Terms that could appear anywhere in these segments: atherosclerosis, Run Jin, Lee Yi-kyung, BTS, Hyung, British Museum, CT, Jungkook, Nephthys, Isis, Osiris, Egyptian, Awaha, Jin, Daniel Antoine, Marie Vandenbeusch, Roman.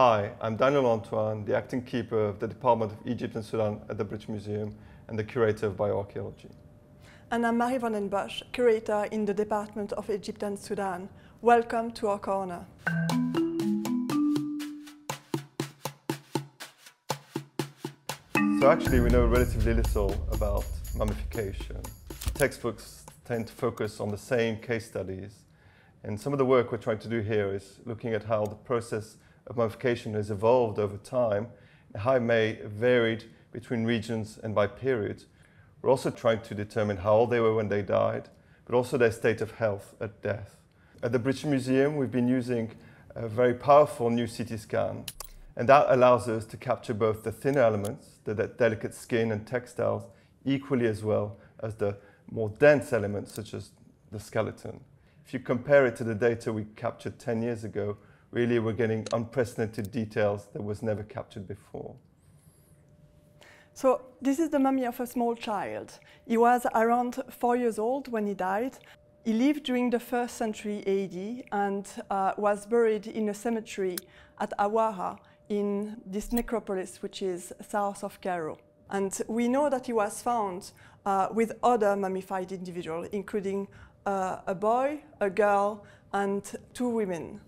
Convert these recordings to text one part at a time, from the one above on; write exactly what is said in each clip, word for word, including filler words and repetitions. Hi, I'm Daniel Antoine, the acting keeper of the Department of Egypt and Sudan at the British Museum and the curator of bioarchaeology. And I'm Marie Vandenbeusch, curator in the Department of Egypt and Sudan. Welcome to our corner. So actually we know relatively little about mummification. Textbooks tend to focus on the same case studies, and some of the work we're trying to do here is looking at how the process of mummification has evolved over time and how it may have varied between regions and by period. We're also trying to determine how old they were when they died, but also their state of health at death. At the British Museum we've been using a very powerful new C T scan, and that allows us to capture both the thinner elements, the delicate skin and textiles, equally as well as the more dense elements such as the skeleton. If you compare it to the data we captured ten years ago, really we're getting unprecedented details that was never captured before. So this is the mummy of a small child. He was around four years old when he died. He lived during the first century A D and uh, was buried in a cemetery at Awaha in this necropolis, which is south of Cairo. And we know that he was found uh, with other mummified individuals, including uh, a boy, a girl, and two women.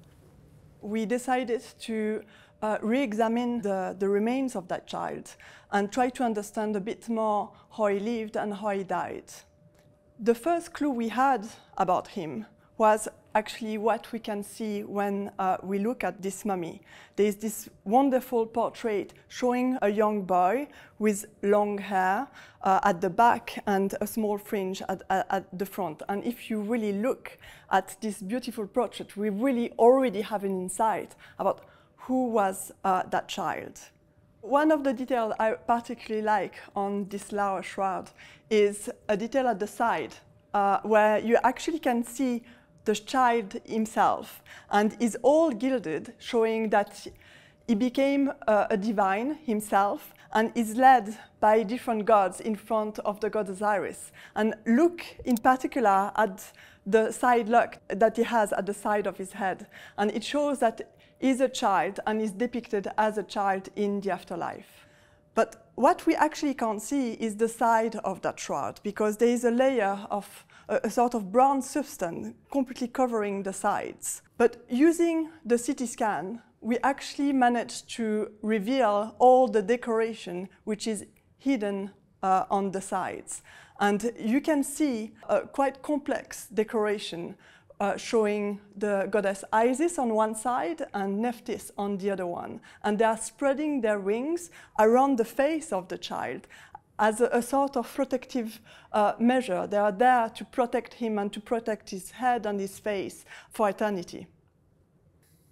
We decided to uh, re-examine the, the remains of that child and try to understand a bit more how he lived and how he died. The first clue we had about him was actually what we can see when uh, we look at this mummy. There is this wonderful portrait showing a young boy with long hair uh, at the back and a small fringe at, at, at the front. And if you really look at this beautiful portrait, we really already have an insight about who was uh, that child. One of the details I particularly like on this lower shroud is a detail at the side uh, where you actually can see the child himself, and is all gilded, showing that he became uh, a divine himself and is led by different gods in front of the god Osiris. And look in particular at the side lock that he has at the side of his head, and it shows that he's a child and is depicted as a child in the afterlife. But what we actually can't see is the side of that shroud, because there is a layer of a, a sort of brown substance completely covering the sides. But using the C T scan, we actually managed to reveal all the decoration which is hidden uh, on the sides. And you can see a quite complex decoration Uh, showing the goddess Isis on one side and Nephthys on the other one. And they are spreading their wings around the face of the child as a, a sort of protective uh, measure. They are there to protect him and to protect his head and his face for eternity.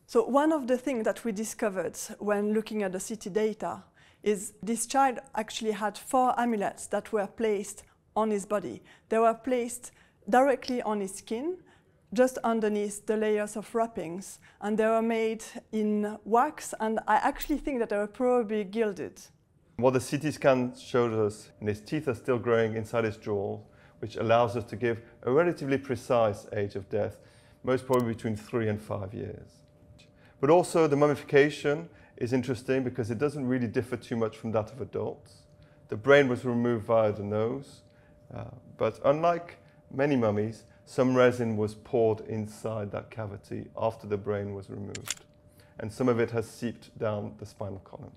So one of the things that we discovered when looking at the C T data is this child actually had four amulets that were placed on his body. They were placed directly on his skin, just underneath the layers of wrappings, and they were made in wax, and I actually think that they were probably gilded. What the C T scan showed us, and his teeth are still growing inside his jaw, which allows us to give a relatively precise age of death, most probably between three and five years. But also the mummification is interesting because it doesn't really differ too much from that of adults. The brain was removed via the nose, uh, but unlike many mummies, some resin was poured inside that cavity after the brain was removed, and some of it has seeped down the spinal column.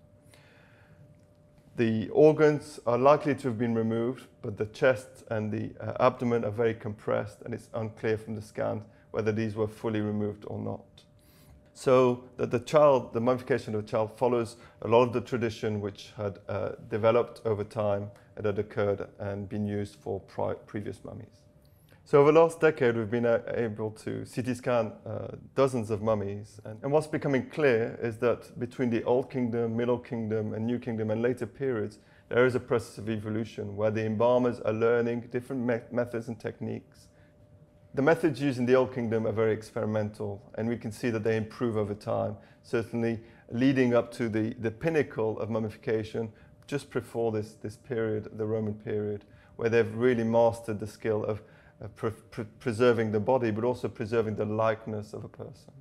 The organs are likely to have been removed, but the chest and the uh, abdomen are very compressed, and it's unclear from the scan whether these were fully removed or not. So that the child, the mummification of the child follows a lot of the tradition which had uh, developed over time and had occurred and been used for pri previous mummies. So over the last decade we've been able to C T scan uh, dozens of mummies, and, and what's becoming clear is that between the Old Kingdom, Middle Kingdom and New Kingdom and later periods there is a process of evolution where the embalmers are learning different me methods and techniques. The methods used in the Old Kingdom are very experimental, and we can see that they improve over time, certainly leading up to the, the pinnacle of mummification just before this, this period, the Roman period, where they've really mastered the skill of Uh, pre pre preserving the body, but also preserving the likeness of a person.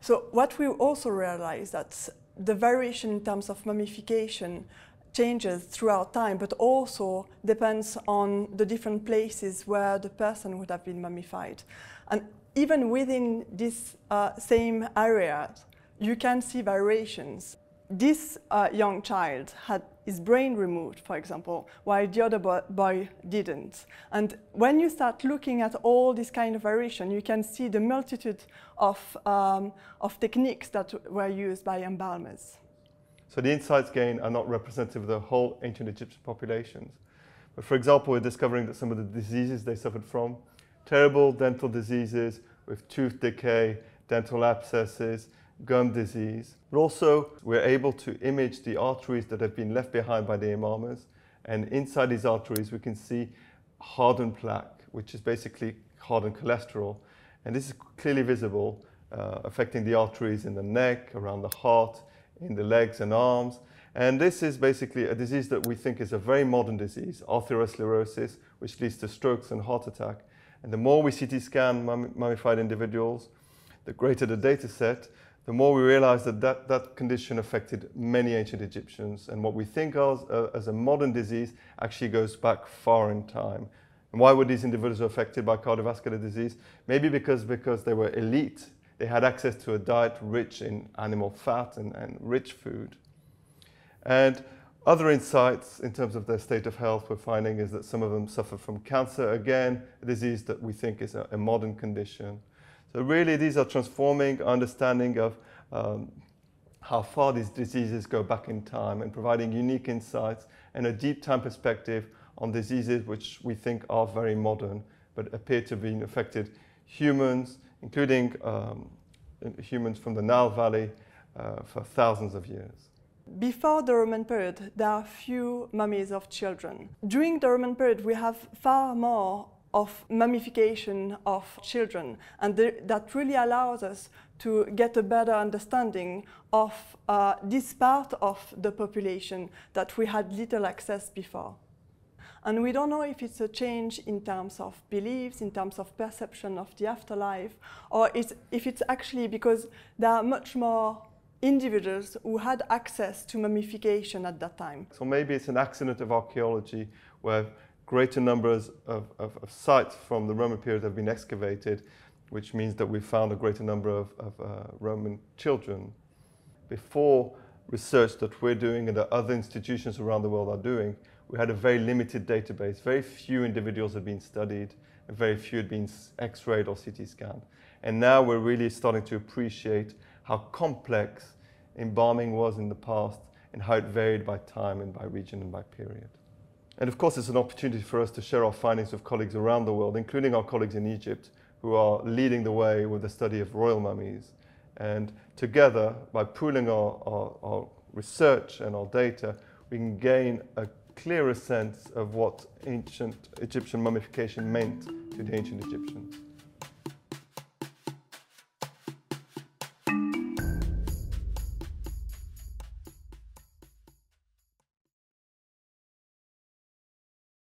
So what we also realized that the variation in terms of mummification changes throughout time, but also depends on the different places where the person would have been mummified. And even within this uh, same area, you can see variations. This uh, young child had his brain removed, for example, while the other bo boy didn't. And when you start looking at all this kind of variation, you can see the multitude of, um, of techniques that were used by embalmers. So the insights gained are not representative of the whole ancient Egyptian populations. But for example, we're discovering that some of the diseases they suffered from, terrible dental diseases with tooth decay, dental abscesses, gum disease, but also we're able to image the arteries that have been left behind by the embalmers, and inside these arteries we can see hardened plaque, which is basically hardened cholesterol, and this is clearly visible, uh, affecting the arteries in the neck, around the heart, in the legs and arms, and this is basically a disease that we think is a very modern disease, atherosclerosis, which leads to strokes and heart attack. And the more we C T scan mum mummified individuals, the greater the data set, the more we realize that, that that condition affected many ancient Egyptians, and what we think of uh, as a modern disease actually goes back far in time. And why were these individuals affected by cardiovascular disease? Maybe because, because they were elite. They had access to a diet rich in animal fat and, and rich food. And other insights in terms of their state of health we're finding is that some of them suffer from cancer, again, a disease that we think is a, a modern condition. So really, these are transforming our understanding of um, how far these diseases go back in time and providing unique insights and a deep time perspective on diseases which we think are very modern but appear to have been affected humans, including um, humans from the Nile Valley uh, for thousands of years. Before the Roman period, there are few mummies of children. During the Roman period, we have far more of mummification of children, and th that really allows us to get a better understanding of uh, this part of the population that we had little access before. And we don't know if it's a change in terms of beliefs, in terms of perception of the afterlife, or it's, if it's actually because there are much more individuals who had access to mummification at that time. So maybe it's an accident of archaeology where greater numbers of, of, of sites from the Roman period have been excavated, which means that we found a greater number of, of uh, Roman children. Before research that we're doing and that other institutions around the world are doing, we had a very limited database. Very few individuals had been studied, and very few had been X-rayed or C T scanned. And now we're really starting to appreciate how complex embalming was in the past and how it varied by time and by region and by period. And of course, it's an opportunity for us to share our findings with colleagues around the world, including our colleagues in Egypt, who are leading the way with the study of royal mummies. And together, by pooling our, our, our research and our data, we can gain a clearer sense of what ancient Egyptian mummification meant to the ancient Egyptians.